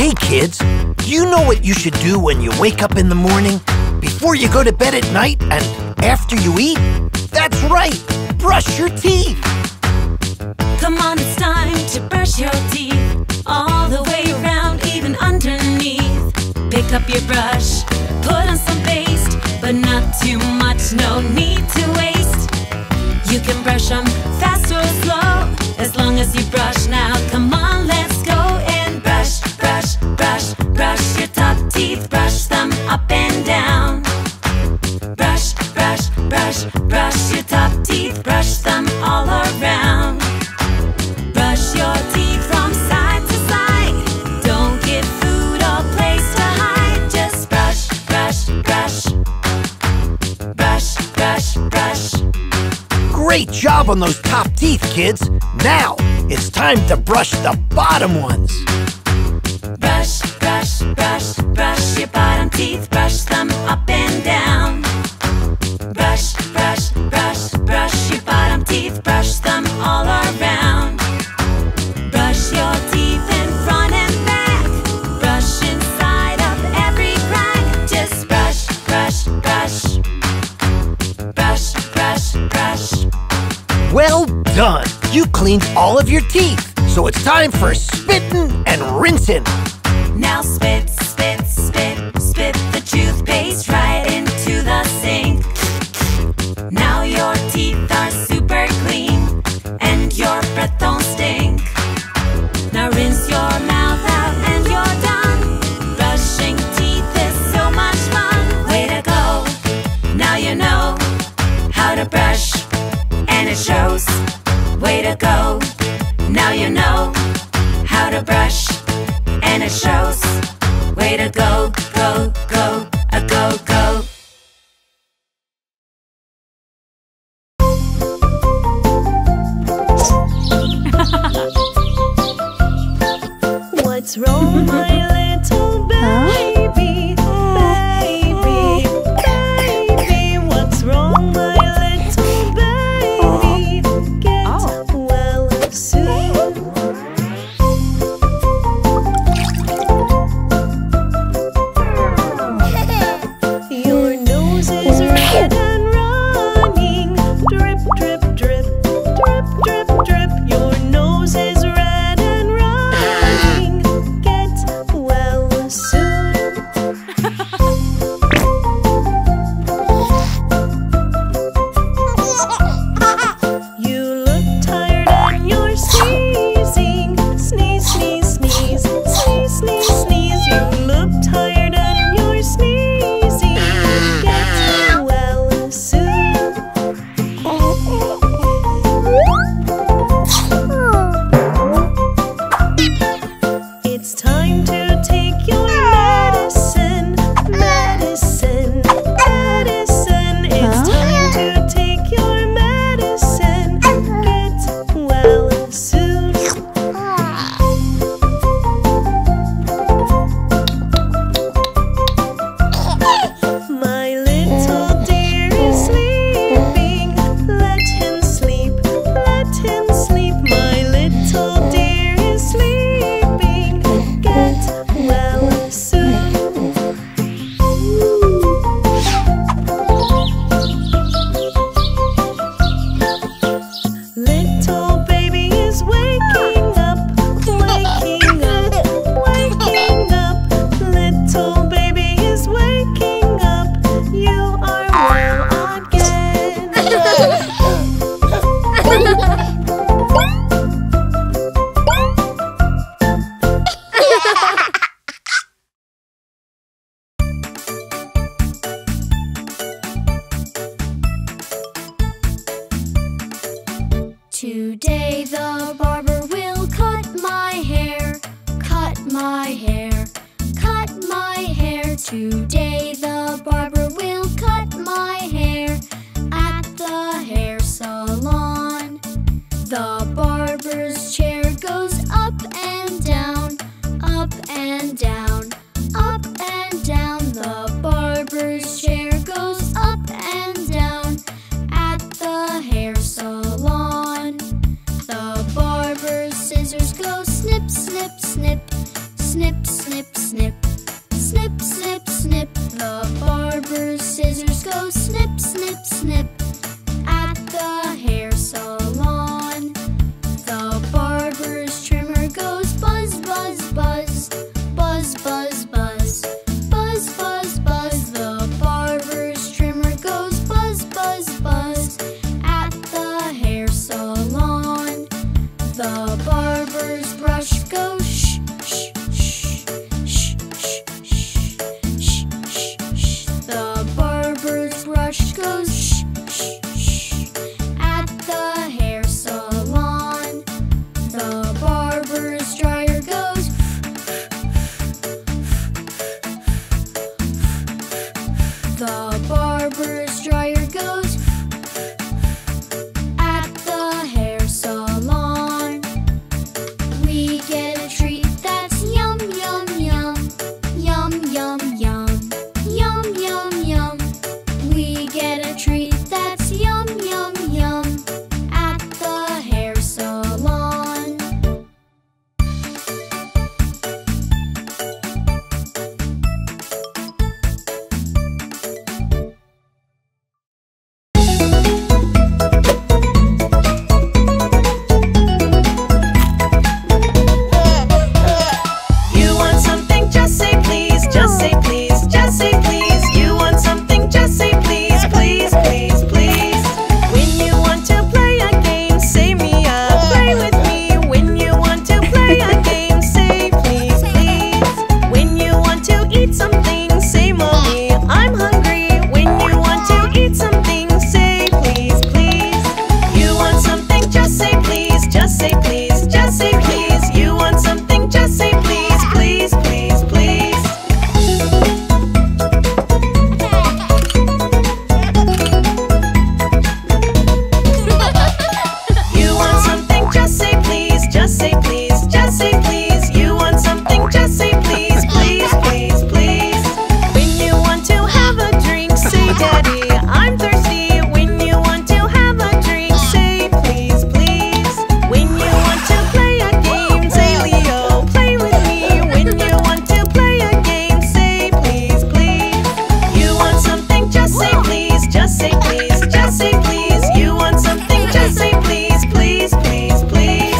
Hey kids, you know what you should do when you wake up in the morning, before you go to bed at night, and after you eat? That's right, brush your teeth! Come on, it's time to brush your teeth, all the way around, even underneath. Pick up your brush, put on some paste, but not too much, no need to waste. You can brush them fast or slow, as long as you brush now. Come on, let's go and brush, brush, brush, brush your top teeth, brush them up and down. Brush, brush, brush, brush your top teeth, brush them all around. Brush your teeth from side to side, don't give food or place to hide. Just brush, brush, brush, brush, brush, brush. Great job on those top teeth, kids! Now, it's time to brush the bottom ones! Brush, brush, brush, brush your bottom teeth, brush them up and down. Brush, brush, brush, brush your bottom teeth, brush them all around. Brush your teeth in front and back, brush inside of every crack. Just brush, brush, brush, brush, brush, brush. Well done! You cleaned all of your teeth, so it's time for spitting and rinsing. Now spit, spit, spit, spit the toothpaste right into the sink. Now your teeth are super clean, and your breath don't stink. Now rinse your mouth out and you're done. Brushing teeth is so much fun. Way to go, now you know how to brush, and it shows. Way to go, now you know how to brush, and it shows. Way to go, go, go, go, go. Let's roll, my little baby, baby, baby. What's wrong, my little baby? Get well soon. Your nose is red and running. Drip, drip, drip, drip, drip, drip. Your nose is red. Today the barber will cut my hair, cut my hair, cut my hair. Today the barber will cut my hair at the hair salon. The barber's chair goes up and down, up and down, up and down. The barber's chair goes up and down at the hair salon. The barber's scissors go snip, snip, snip, snip, snip. Jessie, please. You want something, Jessie, please. Please, please, please. When you want to have a drink, say, Daddy, I'm thirsty. When you want to have a drink, say, please, please. When you want to play a game, say, Leo, play with me. When you want to play a game, say, please, please. You want something, just say, please. Just say, please. Just say, please. You want something, just say, please, please, please, please.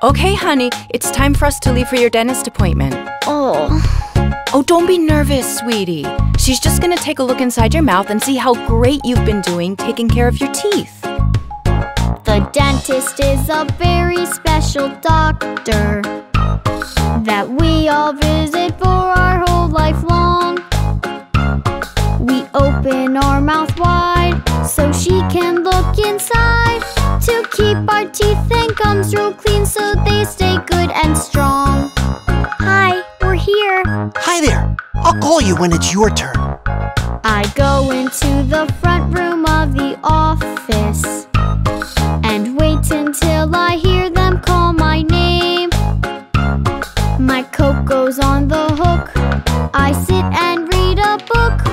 Okay, honey, it's time for us to leave for your dentist appointment. Oh, don't be nervous, sweetie. She's just gonna take a look inside your mouth and see how great you've been doing taking care of your teeth. The dentist is a very special doctor that we all visit for our whole life long. We open our mouth wide so she can look inside, to keep our teeth and gums real clean so they stay good and strong. Hi, we're here. Hi there. I'll call you when it's your turn. I go into the front room of the office and wait until I hear them call my name. My Coco's on the hook. I sit and read a book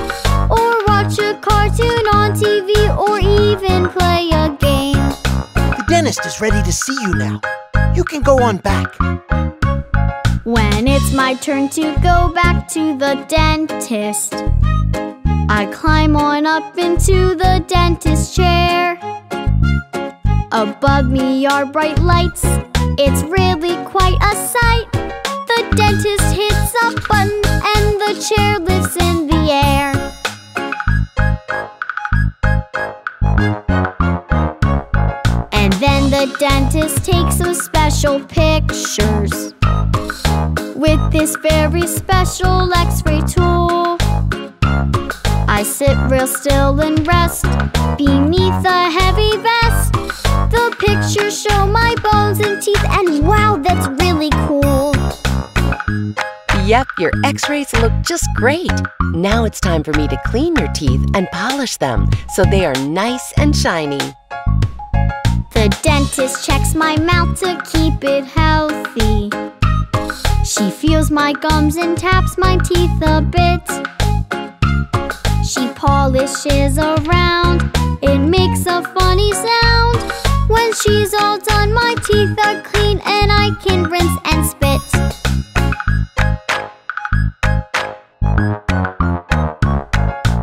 or watch a cartoon on TV or even play a game. The dentist is ready to see you now. You can go on back. When it's my turn to go back to the dentist, I climb on up into the dentist chair. Above me are bright lights. It's really quite a sight. The dentist hits a button and the chair lifts in the air. And then the dentist takes some special pictures with this very special x-ray tool. I sit real still and rest beneath a heavy vest. The pictures show my bones and teeth, and wow, that's really cool. Yep, your x-rays look just great. Now it's time for me to clean your teeth and polish them so they are nice and shiny. The dentist checks my mouth to keep it healthy. She feels my gums and taps my teeth a bit. She polishes around, it makes a funny sound. When she's all done, my teeth are clean and I can rinse and spit.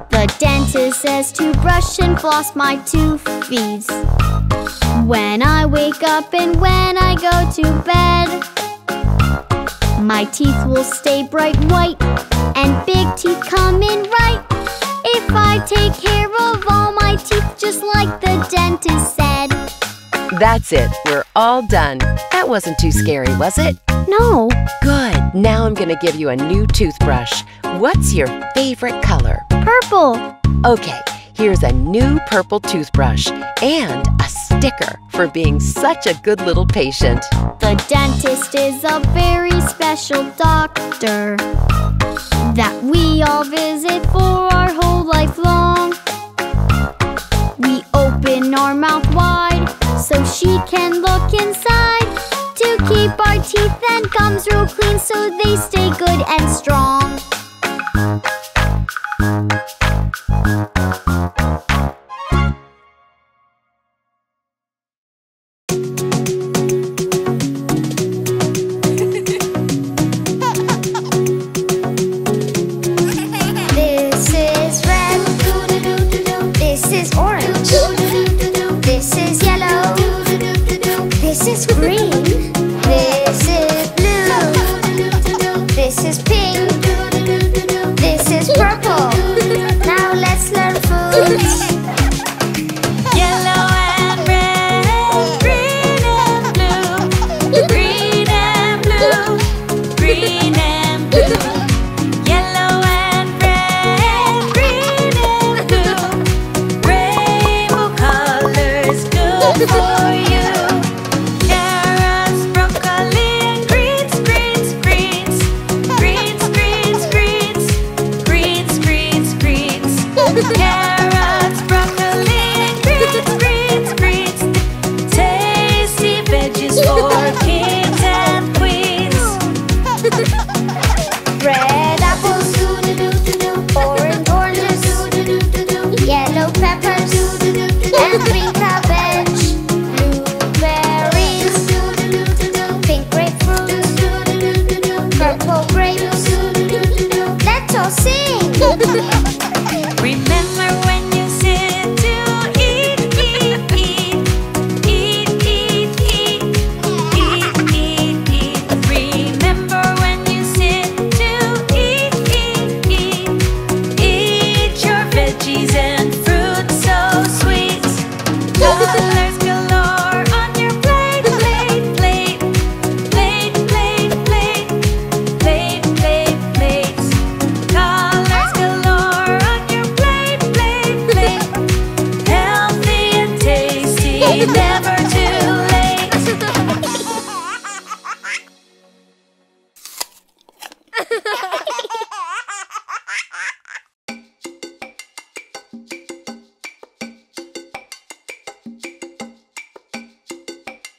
The dentist says to brush and floss my toothies when I wake up and when I go to bed. My teeth will stay bright white and big teeth come in right if I take care of all my teeth just like the dentist said. That's it. We're all done. That wasn't too scary, was it? No. Good. Now I'm gonna give you a new toothbrush. What's your favorite color? Purple. Okay. Here's a new purple toothbrush and a sticker for being such a good little patient. The dentist is a very special doctor that we all visit for our whole life long. We open our mouth wide so she can look inside, to keep our teeth and gums real clean so they stay good and strong. Carrots, broccoli, and greens. Tasty veggies for kings and queens. Red apples, orange oranges, yellow peppers, and green cabbage. Blueberries, pink grapefruit, purple grapes. Let's all sing!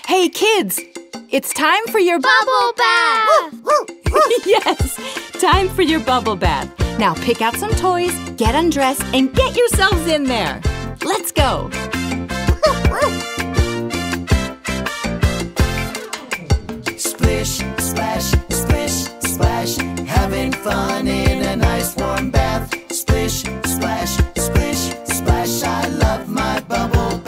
Hey kids, it's time for your bubble bath! Yes, time for your bubble bath. Now pick out some toys, get undressed, and get yourselves in there. Let's go! Splish, splash, splish, splash, having fun in a nice warm bath. Splish, splash, splish, splash, I love my bubble bath.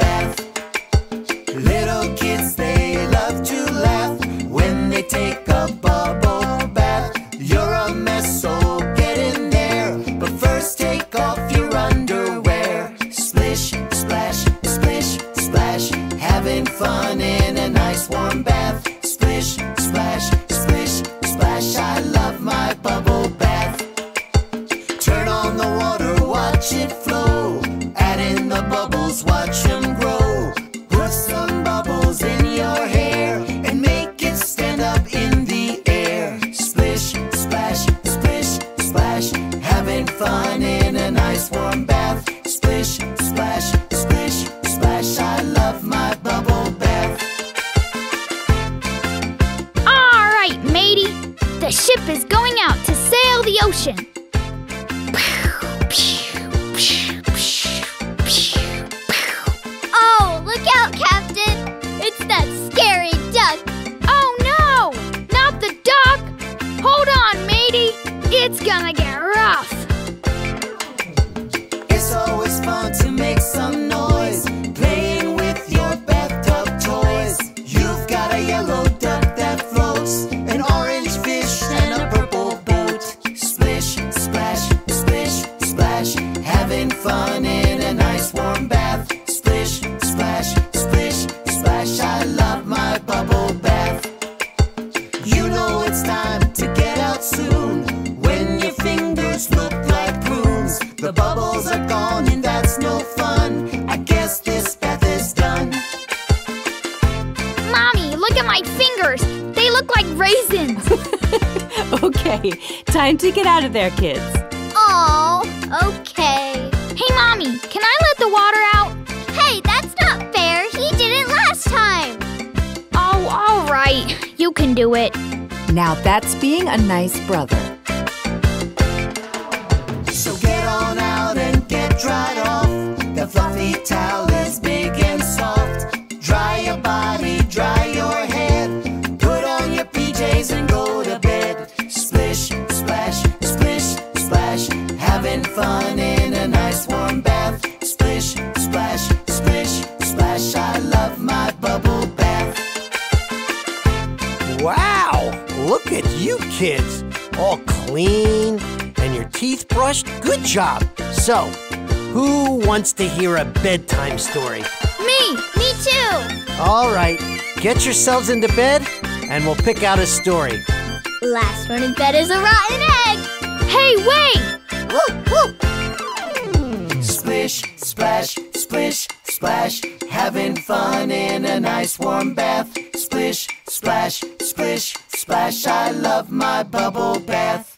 Little kids, they love to laugh when they take a bubble bath. You're a mess, so get in there, but first take off your underwear. Splish, splash, splish, splash, having fun in a nice warm bath. Splish, splash, splish, splash, I love my bubble bath. Turn on the water, watch it flow, add in the bubbles, watch them grow. Some bubbles in your hair and make it stand up in the air. Splish, splash, splish, splash, having fun in a nice warm bath. Splish, splash, splish, splash, I love my bubble bath. Alright, matey, the ship is going out to sail the ocean. It's gonna get rough. It's always fun to make some noise, playing with your bathtub toys. You've got a yellow duck that floats, an orange fish and a purple boat. Splish, splash, splish, splash, having fun in a nice warm bath. Splish, splash, splish, splash, I love my bubble bath. You know it's time to get out soon. Look like prunes. The bubbles are gone and that's no fun. I guess this bath is done. Mommy, look at my fingers. They look like raisins. Okay, time to get out of there, kids. Oh, okay. Hey, Mommy, can I let the water out? Hey, that's not fair. He did it last time. Oh, all right. You can do it. Now that's being a nice brother. Dried off, the fluffy towel is big and soft. Dry your body, dry your head, put on your PJs and go to bed. Splish, splash, splish, splash, having fun in a nice warm bath. Splish, splash, splish, splash, I love my bubble bath. Wow, look at you kids, all clean and your teeth brushed, good job. So, who wants to hear a bedtime story? Me too! All right, get yourselves into bed and we'll pick out a story. Last one in bed is a rotten egg! Hey, wait! Whoop, whoop. Splish, splash, splish, splash, having fun in a nice warm bath. Splish, splash, splish, splash, I love my bubble bath.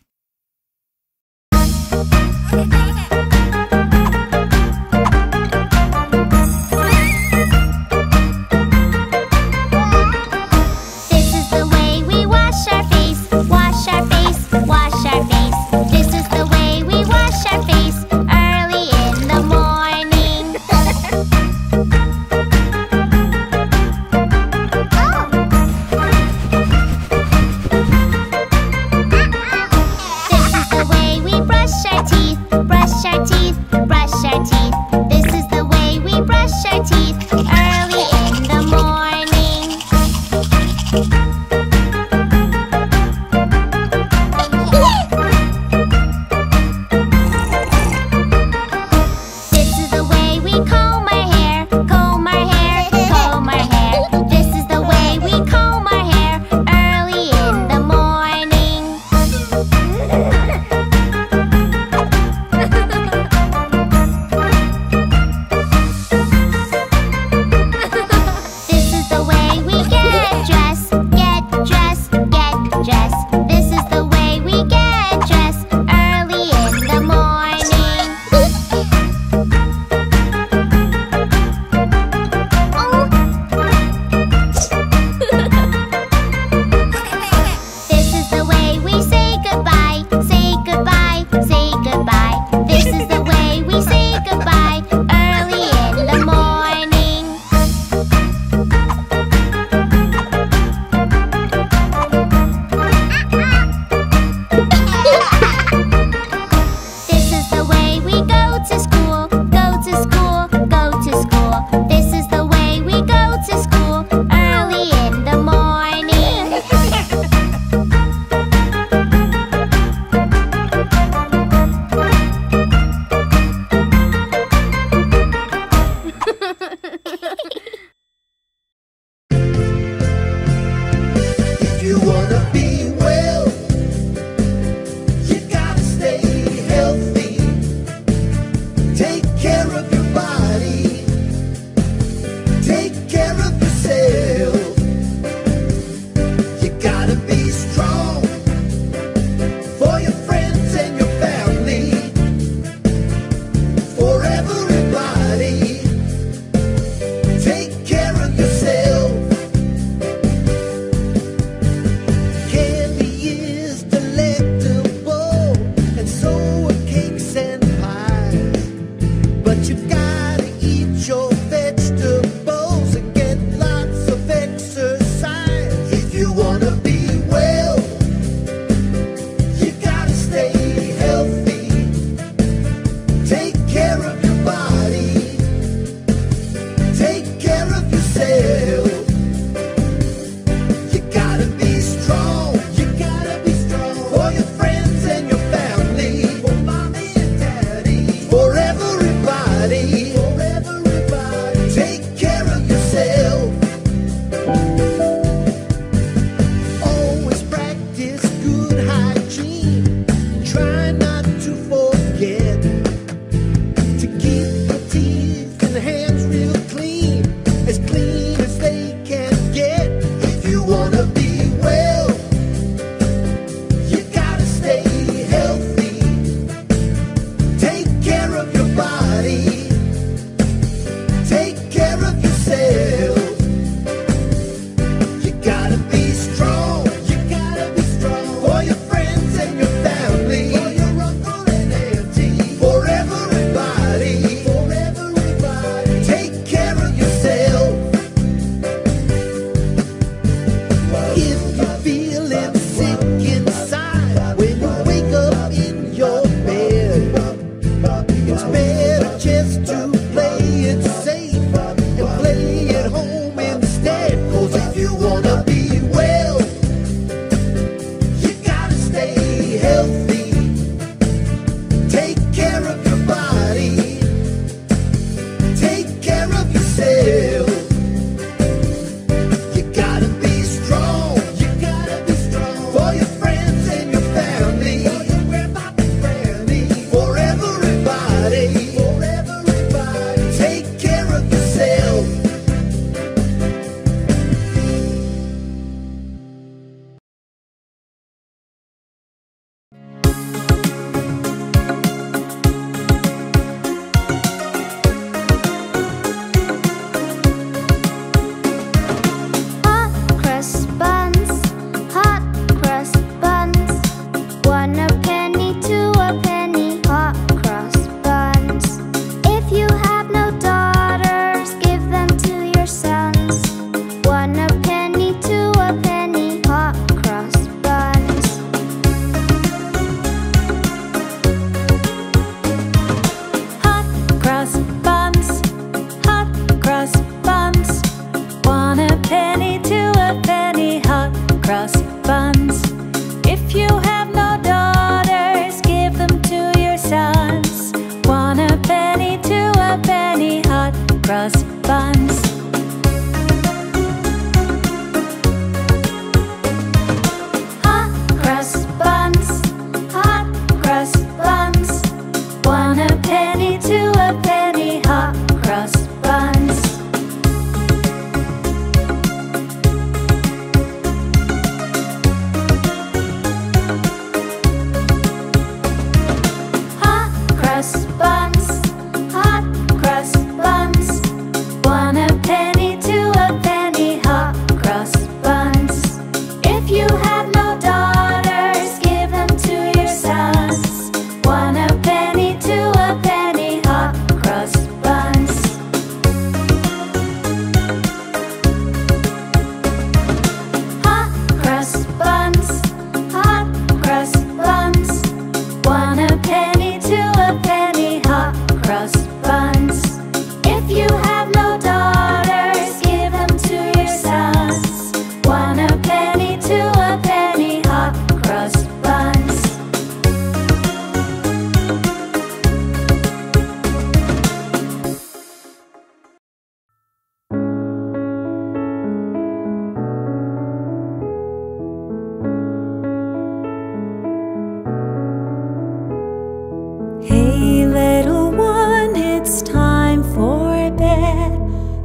Hey little one, it's time for bed.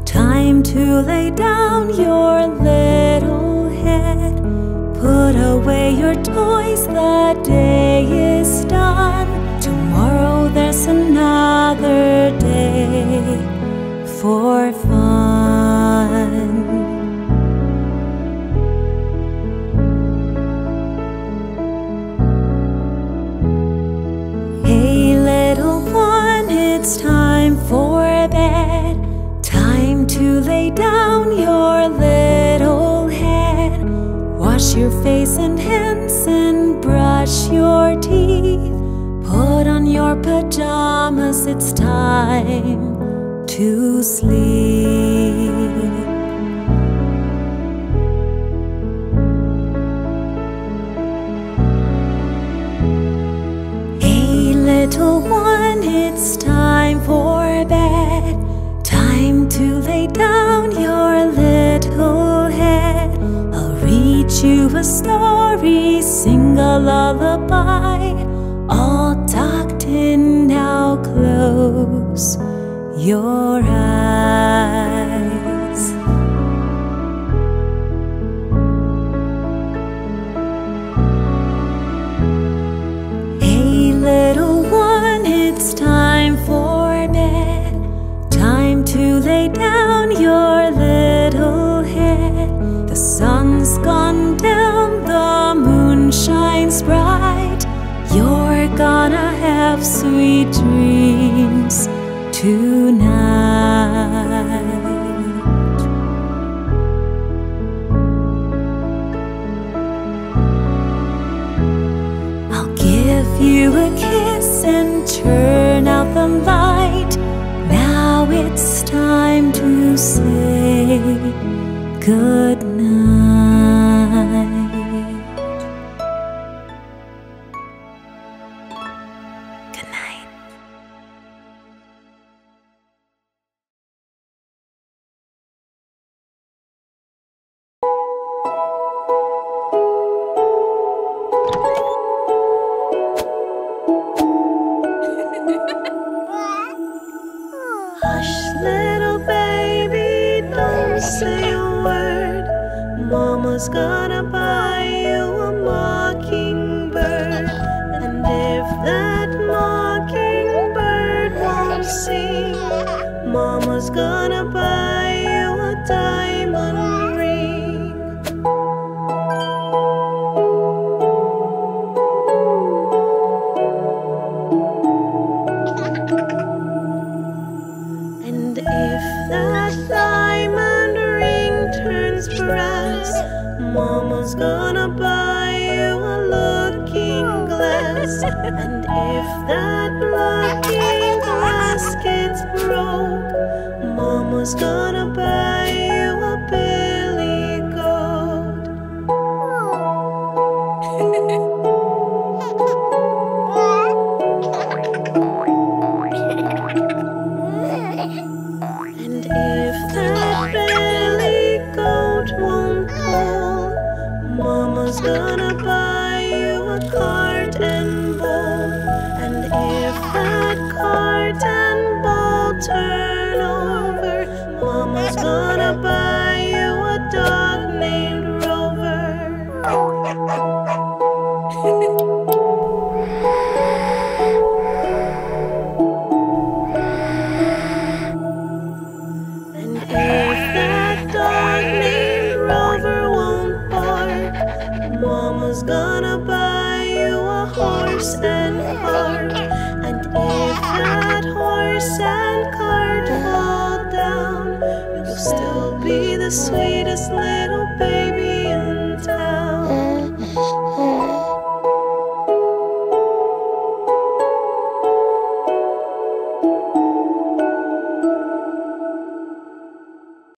Time to lay down your little head. Put away your toys, the day is done. Tomorrow there's another day for fun. It's time for bed. Time to lay down your little head. Wash your face and hands and brush your teeth. Put on your pajamas, it's time to sleep. Hey little one, it's time for bed. Time to lay down your little head. I'll read you a story, sing a lullaby. All tucked in, now close your eyes. Hey little one, it's time for bed. Time to lay down your little head. The sun's gone down, the moon shines bright. You're gonna have sweet dreams tonight. I'll give you a kiss and turn out the light. It's time to say good night. Sweetest love.